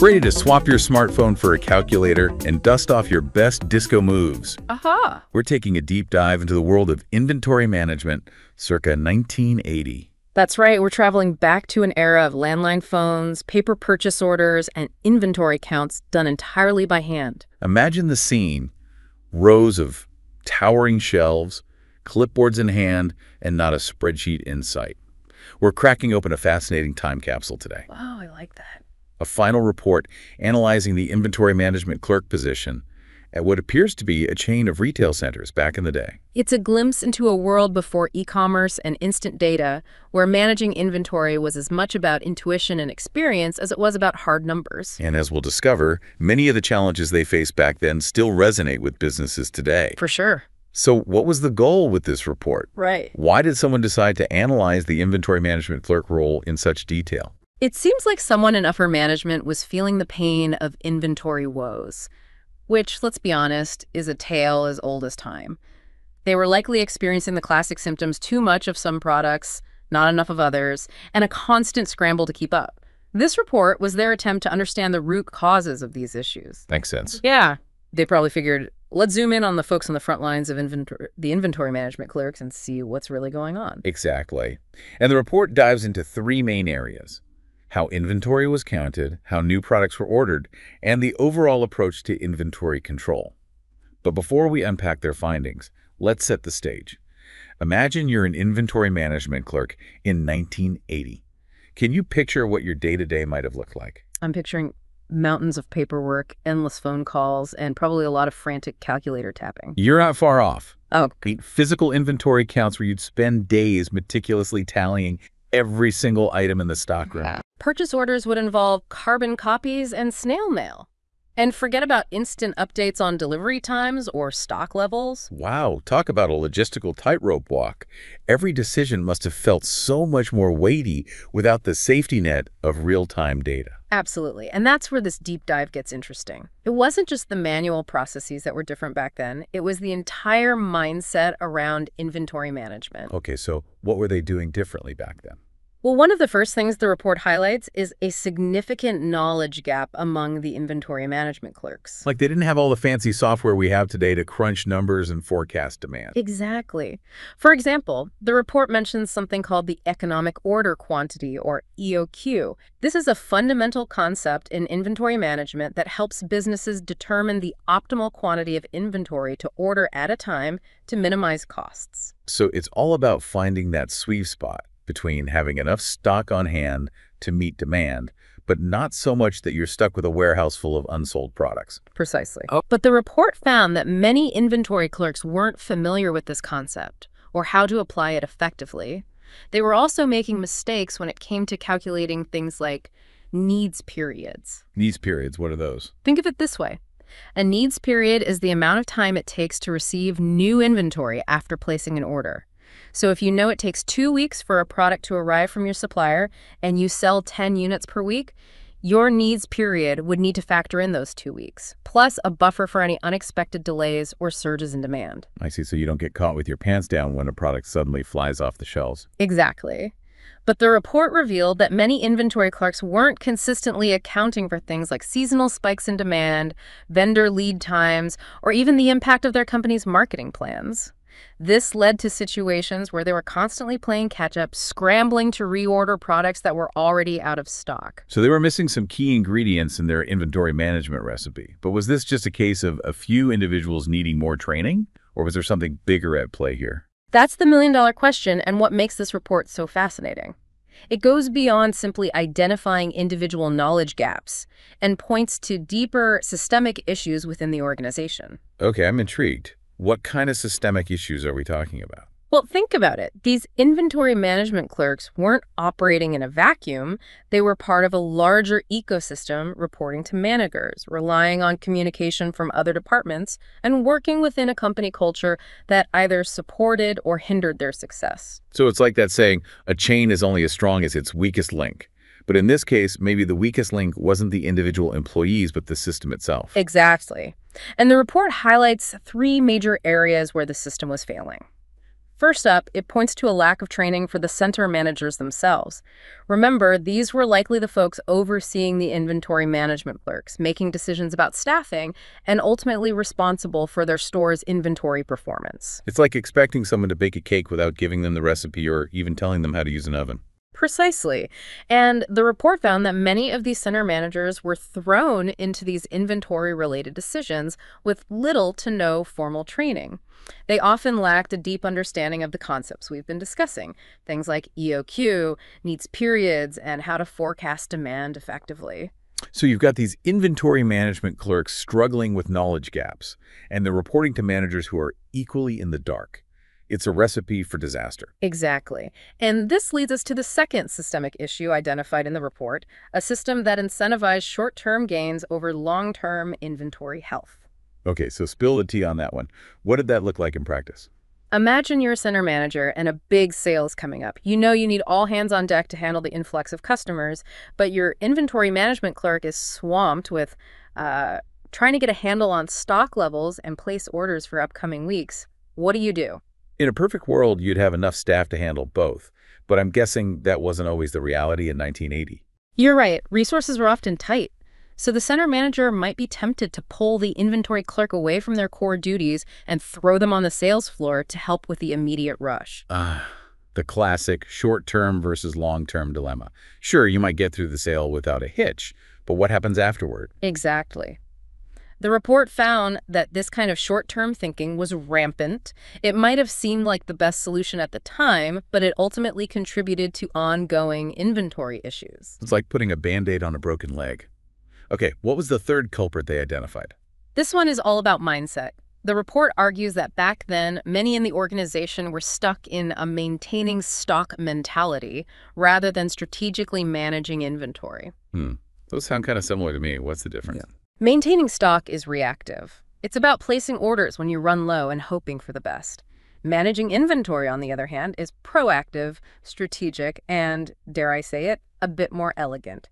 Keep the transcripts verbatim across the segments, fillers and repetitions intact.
Ready to swap your smartphone for a calculator and dust off your best disco moves? Uh-huh. We're taking a deep dive into the world of inventory management circa nineteen eighty. That's right. We're traveling back to an era of landline phones, paper purchase orders, and inventory counts done entirely by hand. Imagine the scene. Rows of towering shelves, clipboards in hand, and not a spreadsheet in sight. We're cracking open a fascinating time capsule today. Wow, I like that. A final report analyzing the inventory management clerk position at what appears to be a chain of retail centers back in the day. It's a glimpse into a world before e-commerce and instant data, where managing inventory was as much about intuition and experience as it was about hard numbers. And as we'll discover, many of the challenges they faced back then still resonate with businesses today. For sure. So what was the goal with this report? Right. Why did someone decide to analyze the inventory management clerk role in such detail? It seems like someone in upper management was feeling the pain of inventory woes, which, let's be honest, is a tale as old as time. They were likely experiencing the classic symptoms: too much of some products, not enough of others, and a constant scramble to keep up. This report was their attempt to understand the root causes of these issues. Makes sense. Yeah. They probably figured, let's zoom in on the folks on the front lines of inventory, the inventory management clerks, and see what's really going on. Exactly. And the report dives into three main areas: how inventory was counted, how new products were ordered, and the overall approach to inventory control. But before we unpack their findings, let's set the stage. Imagine you're an inventory management clerk in nineteen eighty. Can you picture what your day-to-day might have looked like? I'm picturing mountains of paperwork, endless phone calls, and probably a lot of frantic calculator tapping. You're not far off. Oh. Physical inventory counts where you'd spend days meticulously tallying every single item in the stockroom. Yeah. Purchase orders would involve carbon copies and snail mail. And forget about instant updates on delivery times or stock levels. Wow, talk about a logistical tightrope walk. Every decision must have felt so much more weighty without the safety net of real-time data. Absolutely, and that's where this deep dive gets interesting. It wasn't just the manual processes that were different back then. It was the entire mindset around inventory management. Okay, so what were they doing differently back then? Well, one of the first things the report highlights is a significant knowledge gap among the inventory management clerks. Like, they didn't have all the fancy software we have today to crunch numbers and forecast demand. Exactly. For example, the report mentions something called the economic order quantity, or E O Q. This is a fundamental concept in inventory management that helps businesses determine the optimal quantity of inventory to order at a time to minimize costs. So it's all about finding that sweet spot between having enough stock on hand to meet demand, but not so much that you're stuck with a warehouse full of unsold products. Precisely. Oh. But the report found that many inventory clerks weren't familiar with this concept or how to apply it effectively. They were also making mistakes when it came to calculating things like needs periods. Needs periods, what are those? Think of it this way. A needs period is the amount of time it takes to receive new inventory after placing an order. So if you know it takes two weeks for a product to arrive from your supplier and you sell ten units per week, your needs period would need to factor in those two weeks, plus a buffer for any unexpected delays or surges in demand. I see. So you don't get caught with your pants down when a product suddenly flies off the shelves. Exactly. But the report revealed that many inventory clerks weren't consistently accounting for things like seasonal spikes in demand, vendor lead times, or even the impact of their company's marketing plans. This led to situations where they were constantly playing catch-up, scrambling to reorder products that were already out of stock. So they were missing some key ingredients in their inventory management recipe. But was this just a case of a few individuals needing more training, or was there something bigger at play here? That's the million-dollar question, and what makes this report so fascinating. It goes beyond simply identifying individual knowledge gaps and points to deeper systemic issues within the organization. Okay, I'm intrigued. What kind of systemic issues are we talking about? Well, think about it. These inventory management clerks weren't operating in a vacuum. They were part of a larger ecosystem, reporting to managers, relying on communication from other departments, and working within a company culture that either supported or hindered their success. So it's like that saying, a chain is only as strong as its weakest link. But in this case, maybe the weakest link wasn't the individual employees, but the system itself. Exactly. And the report highlights three major areas where the system was failing. First up, it points to a lack of training for the center managers themselves. Remember, these were likely the folks overseeing the inventory management clerks, making decisions about staffing, and ultimately responsible for their store's inventory performance. It's like expecting someone to bake a cake without giving them the recipe or even telling them how to use an oven. Precisely. And the report found that many of these center managers were thrown into these inventory-related decisions with little to no formal training. They often lacked a deep understanding of the concepts we've been discussing, things like E O Q, needs periods, and how to forecast demand effectively. So you've got these inventory management clerks struggling with knowledge gaps, and they're reporting to managers who are equally in the dark. It's a recipe for disaster. Exactly. And this leads us to the second systemic issue identified in the report, a system that incentivizes short-term gains over long-term inventory health. Okay, so spill the tea on that one. What did that look like in practice? Imagine you're a center manager and a big sale's coming up. You know you need all hands on deck to handle the influx of customers, but your inventory management clerk is swamped with uh, trying to get a handle on stock levels and place orders for upcoming weeks. What do you do? In a perfect world, you'd have enough staff to handle both, but I'm guessing that wasn't always the reality in nineteen eighty. You're right. Resources were often tight. So the center manager might be tempted to pull the inventory clerk away from their core duties and throw them on the sales floor to help with the immediate rush. Ah, uh, the classic short-term versus long-term dilemma. Sure, you might get through the sale without a hitch, but what happens afterward? Exactly. The report found that this kind of short-term thinking was rampant. It might have seemed like the best solution at the time, but it ultimately contributed to ongoing inventory issues. It's like putting a Band-Aid on a broken leg. Okay, what was the third culprit they identified? This one is all about mindset. The report argues that back then, many in the organization were stuck in a maintaining stock mentality rather than strategically managing inventory. Hmm. Those sound kind of similar to me. What's the difference? Yeah. Maintaining stock is reactive. It's about placing orders when you run low and hoping for the best. Managing inventory, on the other hand, is proactive, strategic, and, dare I say it, a bit more elegant.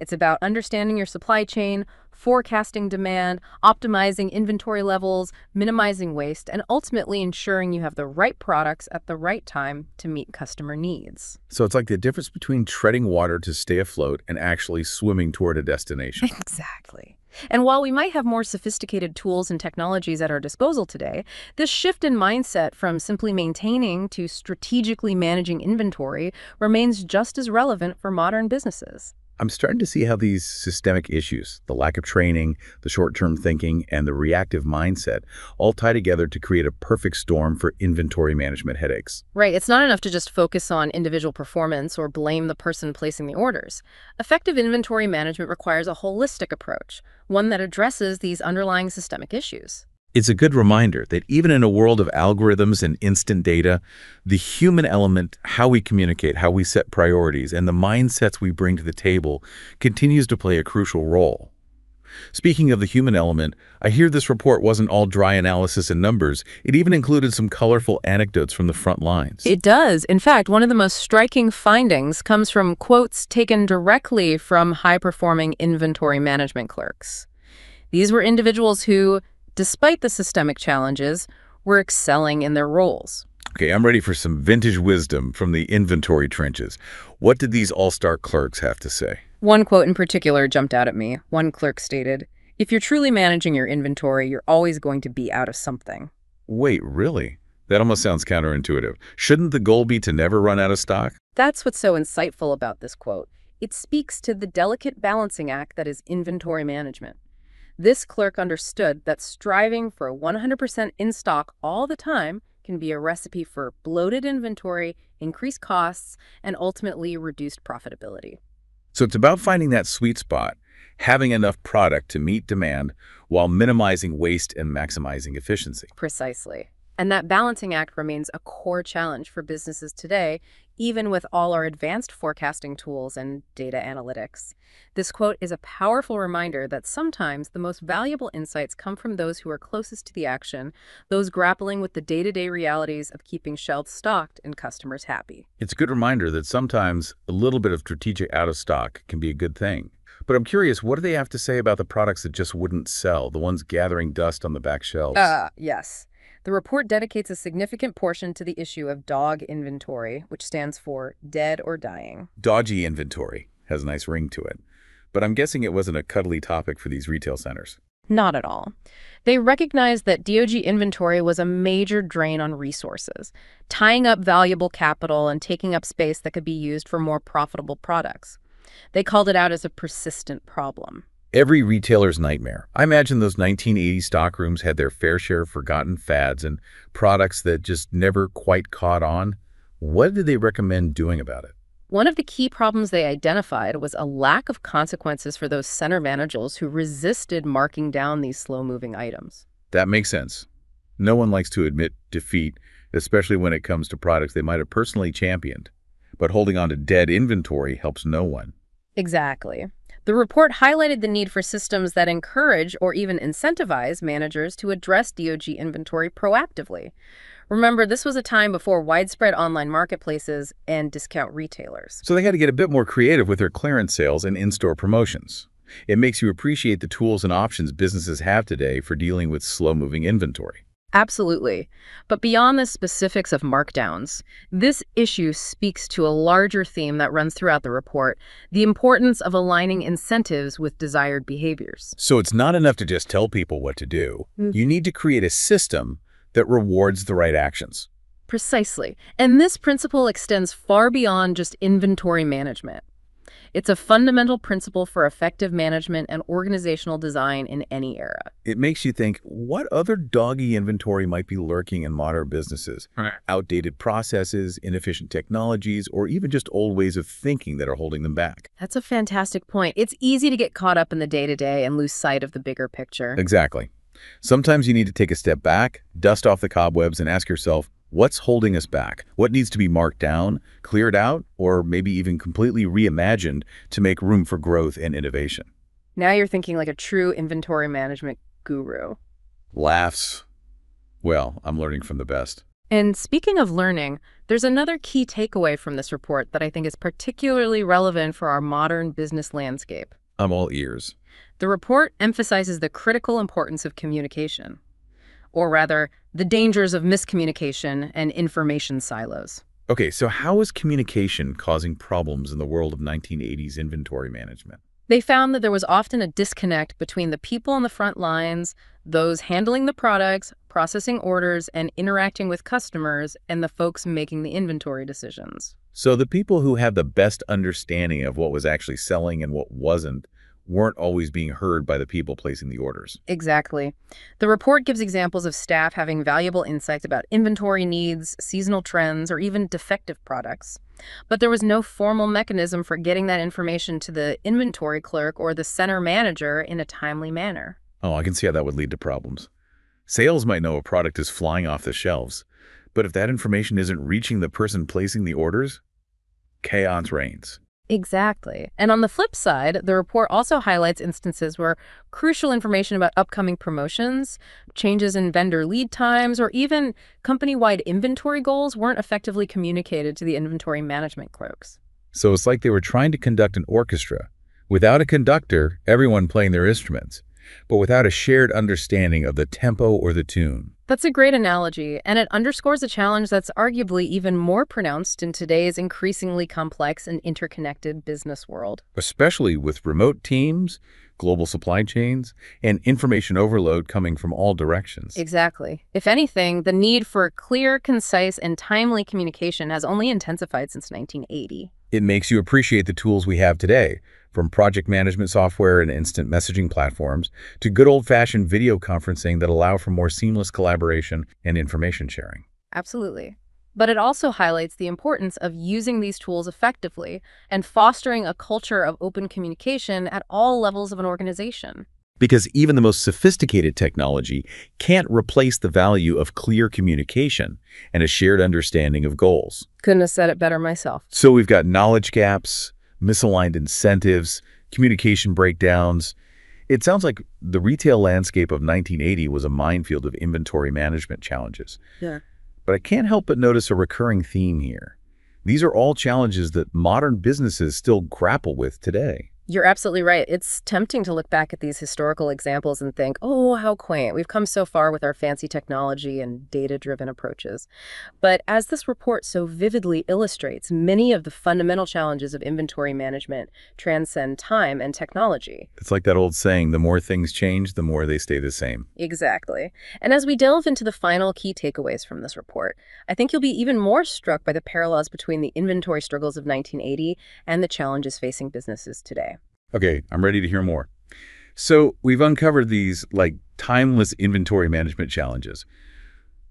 It's about understanding your supply chain, forecasting demand, optimizing inventory levels, minimizing waste, and ultimately ensuring you have the right products at the right time to meet customer needs. So it's like the difference between treading water to stay afloat and actually swimming toward a destination. Exactly. And while we might have more sophisticated tools and technologies at our disposal today, this shift in mindset from simply maintaining to strategically managing inventory remains just as relevant for modern businesses. I'm starting to see how these systemic issues, the lack of training, the short-term thinking, and the reactive mindset all tie together to create a perfect storm for inventory management headaches. Right. It's not enough to just focus on individual performance or blame the person placing the orders. Effective inventory management requires a holistic approach, one that addresses these underlying systemic issues. It's a good reminder that even in a world of algorithms and instant data, the human element, how we communicate, how we set priorities, and the mindsets we bring to the table continues to play a crucial role. Speaking of the human element, I hear this report wasn't all dry analysis and numbers. It even included some colorful anecdotes from the front lines. It does. In fact, one of the most striking findings comes from quotes taken directly from high-performing inventory management clerks. These were individuals who, despite the systemic challenges, we're excelling in their roles. Okay, I'm ready for some vintage wisdom from the inventory trenches. What did these all-star clerks have to say? One quote in particular jumped out at me. One clerk stated, "If you're truly managing your inventory, you're always going to be out of something." Wait, really? That almost sounds counterintuitive. Shouldn't the goal be to never run out of stock? That's what's so insightful about this quote. It speaks to the delicate balancing act that is inventory management. This clerk understood that striving for one hundred percent in stock all the time can be a recipe for bloated inventory, increased costs, and ultimately reduced profitability. So it's about finding that sweet spot, having enough product to meet demand while minimizing waste and maximizing efficiency. Precisely. And that balancing act remains a core challenge for businesses today, even with all our advanced forecasting tools and data analytics. This quote is a powerful reminder that sometimes the most valuable insights come from those who are closest to the action, those grappling with the day-to-day realities of keeping shelves stocked and customers happy. It's a good reminder that sometimes a little bit of strategic out of stock can be a good thing. But I'm curious, what do they have to say about the products that just wouldn't sell, the ones gathering dust on the back shelves? Ah, yes. The report dedicates a significant portion to the issue of D O G inventory, which stands for dead or dying. Dodgy inventory has a nice ring to it, but I'm guessing it wasn't a cuddly topic for these retail centers. Not at all. They recognized that D O G inventory was a major drain on resources, tying up valuable capital and taking up space that could be used for more profitable products. They called it out as a persistent problem. Every retailer's nightmare. I imagine those nineteen eighties stockrooms had their fair share of forgotten fads and products that just never quite caught on. What did they recommend doing about it? One of the key problems they identified was a lack of consequences for those center managers who resisted marking down these slow-moving items. That makes sense. No one likes to admit defeat, especially when it comes to products they might have personally championed. But holding on to dead inventory helps no one. Exactly. The report highlighted the need for systems that encourage or even incentivize managers to address D O G inventory proactively. Remember, this was a time before widespread online marketplaces and discount retailers. So they had to get a bit more creative with their clearance sales and in-store promotions. It makes you appreciate the tools and options businesses have today for dealing with slow-moving inventory. Absolutely. But beyond the specifics of markdowns, this issue speaks to a larger theme that runs throughout the report, the importance of aligning incentives with desired behaviors. So it's not enough to just tell people what to do. Mm. You need to create a system that rewards the right actions. Precisely. And this principle extends far beyond just inventory management. It's a fundamental principle for effective management and organizational design in any era. It makes you think, what other doggy inventory might be lurking in modern businesses? Outdated processes, inefficient technologies, or even just old ways of thinking that are holding them back. That's a fantastic point. It's easy to get caught up in the day-to-day and lose sight of the bigger picture. Exactly. Sometimes you need to take a step back, dust off the cobwebs, and ask yourself, what's holding us back? What needs to be marked down, cleared out, or maybe even completely reimagined to make room for growth and innovation? Now you're thinking like a true inventory management guru. Laughs. Well, I'm learning from the best. And speaking of learning, there's another key takeaway from this report that I think is particularly relevant for our modern business landscape. I'm all ears. The report emphasizes the critical importance of communication, or rather, the dangers of miscommunication and information silos. Okay, so how is communication causing problems in the world of nineteen eighties inventory management? They found that there was often a disconnect between the people on the front lines, those handling the products, processing orders, and interacting with customers, and the folks making the inventory decisions. So the people who had the best understanding of what was actually selling and what wasn't weren't always being heard by the people placing the orders. Exactly. The report gives examples of staff having valuable insights about inventory needs, seasonal trends, or even defective products. But there was no formal mechanism for getting that information to the inventory clerk or the center manager in a timely manner. Oh, I can see how that would lead to problems. Sales might know a product is flying off the shelves, but if that information isn't reaching the person placing the orders, chaos reigns. Exactly. And on the flip side, the report also highlights instances where crucial information about upcoming promotions, changes in vendor lead times, or even company-wide inventory goals weren't effectively communicated to the inventory management clerks. So it's like they were trying to conduct an orchestra. Without a conductor, everyone playing their instruments, but without a shared understanding of the tempo or the tune. That's a great analogy, and it underscores a challenge that's arguably even more pronounced in today's increasingly complex and interconnected business world. Especially with remote teams, global supply chains, and information overload coming from all directions. Exactly. If anything, the need for clear, concise, and timely communication has only intensified since nineteen eighty. It makes you appreciate the tools we have today, from project management software and instant messaging platforms to good old-fashioned video conferencing that allow for more seamless collaboration and information sharing. Absolutely. But it also highlights the importance of using these tools effectively and fostering a culture of open communication at all levels of an organization. Because even the most sophisticated technology can't replace the value of clear communication and a shared understanding of goals. Couldn't have said it better myself. So we've got knowledge gaps, misaligned incentives, communication breakdowns. It sounds like the retail landscape of nineteen eighty was a minefield of inventory management challenges. Yeah. But I can't help but notice a recurring theme here. These are all challenges that modern businesses still grapple with today. You're absolutely right. It's tempting to look back at these historical examples and think, oh, how quaint. We've come so far with our fancy technology and data-driven approaches. But as this report so vividly illustrates, many of the fundamental challenges of inventory management transcend time and technology. It's like that old saying, the more things change, the more they stay the same. Exactly. And as we delve into the final key takeaways from this report, I think you'll be even more struck by the parallels between the inventory struggles of nineteen eighty and the challenges facing businesses today. Okay, I'm ready to hear more. So we've uncovered these like timeless inventory management challenges,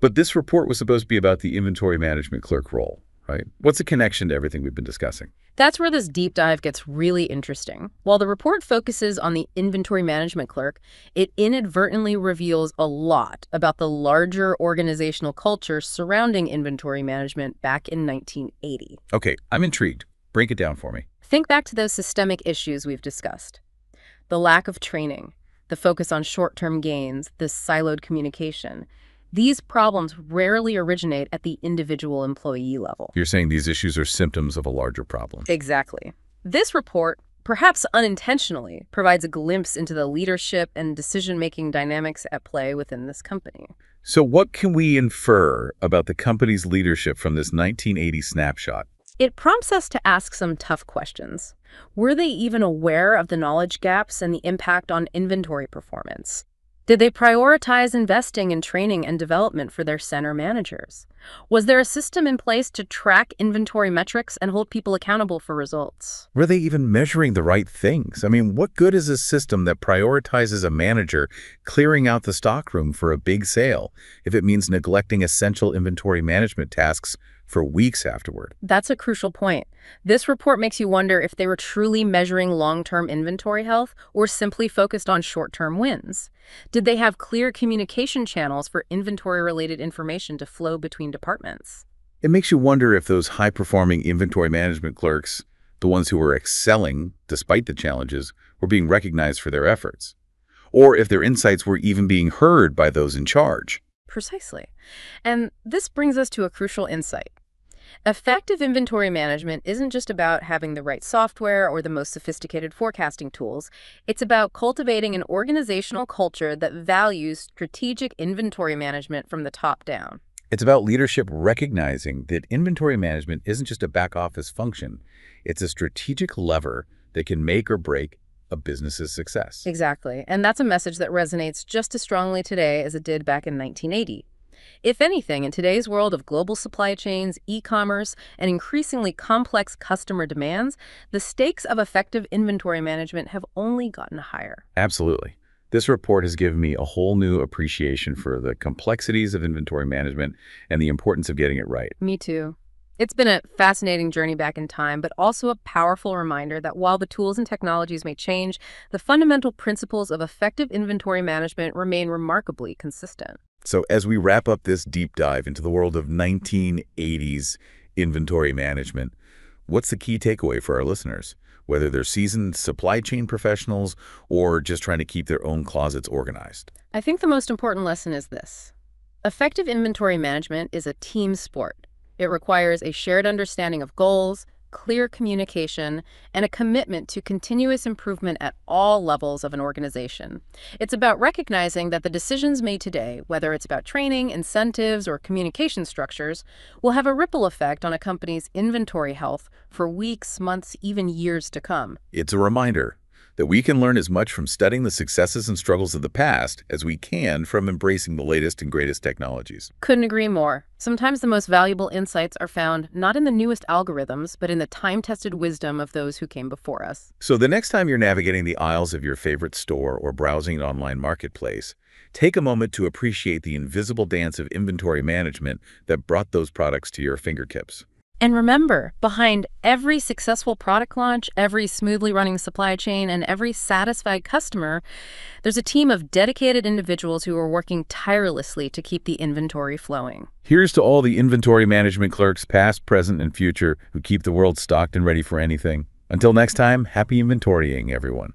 but this report was supposed to be about the inventory management clerk role, right? What's the connection to everything we've been discussing? That's where this deep dive gets really interesting. While the report focuses on the inventory management clerk, it inadvertently reveals a lot about the larger organizational culture surrounding inventory management back in nineteen eighty. Okay, I'm intrigued. Break it down for me. Think back to those systemic issues we've discussed. The lack of training, the focus on short-term gains, the siloed communication. These problems rarely originate at the individual employee level. You're saying these issues are symptoms of a larger problem. Exactly. This report, perhaps unintentionally, provides a glimpse into the leadership and decision-making dynamics at play within this company. So what can we infer about the company's leadership from this nineteen eighty snapshot? It prompts us to ask some tough questions. Were they even aware of the knowledge gaps and the impact on inventory performance? Did they prioritize investing in training and development for their center managers? Was there a system in place to track inventory metrics and hold people accountable for results? Were they even measuring the right things? I mean, what good is a system that prioritizes a manager clearing out the stockroom for a big sale if it means neglecting essential inventory management tasks for weeks afterward? That's a crucial point. This report makes you wonder if they were truly measuring long-term inventory health or simply focused on short-term wins. Did they have clear communication channels for inventory-related information to flow between departments? It makes you wonder if those high-performing inventory management clerks, the ones who were excelling despite the challenges, were being recognized for their efforts, or if their insights were even being heard by those in charge. Precisely. And this brings us to a crucial insight. Effective inventory management isn't just about having the right software or the most sophisticated forecasting tools. It's about cultivating an organizational culture that values strategic inventory management from the top down. It's about leadership recognizing that inventory management isn't just a back office function. It's a strategic lever that can make or break a business's success. Exactly. And that's a message that resonates just as strongly today as it did back in nineteen eighty. If anything, in today's world of global supply chains, e-commerce, and increasingly complex customer demands, the stakes of effective inventory management have only gotten higher. Absolutely. This report has given me a whole new appreciation for the complexities of inventory management and the importance of getting it right. Me too. It's been a fascinating journey back in time, but also a powerful reminder that while the tools and technologies may change, the fundamental principles of effective inventory management remain remarkably consistent. So as we wrap up this deep dive into the world of nineteen eighties inventory management, what's the key takeaway for our listeners, whether they're seasoned supply chain professionals or just trying to keep their own closets organized? I think the most important lesson is this. Effective inventory management is a team sport. It requires a shared understanding of goals, clear communication, and a commitment to continuous improvement at all levels of an organization. It's about recognizing that the decisions made today, whether it's about training, incentives, or communication structures, will have a ripple effect on a company's inventory health for weeks, months, even years to come. It's a reminder that we can learn as much from studying the successes and struggles of the past as we can from embracing the latest and greatest technologies. Couldn't agree more. Sometimes the most valuable insights are found not in the newest algorithms, but in the time-tested wisdom of those who came before us. So the next time you're navigating the aisles of your favorite store or browsing an online marketplace, take a moment to appreciate the invisible dance of inventory management that brought those products to your fingertips. And remember, behind every successful product launch, every smoothly running supply chain, and every satisfied customer, there's a team of dedicated individuals who are working tirelessly to keep the inventory flowing. Here's to all the inventory management clerks, past, present, and future, who keep the world stocked and ready for anything. Until next time, happy inventorying, everyone.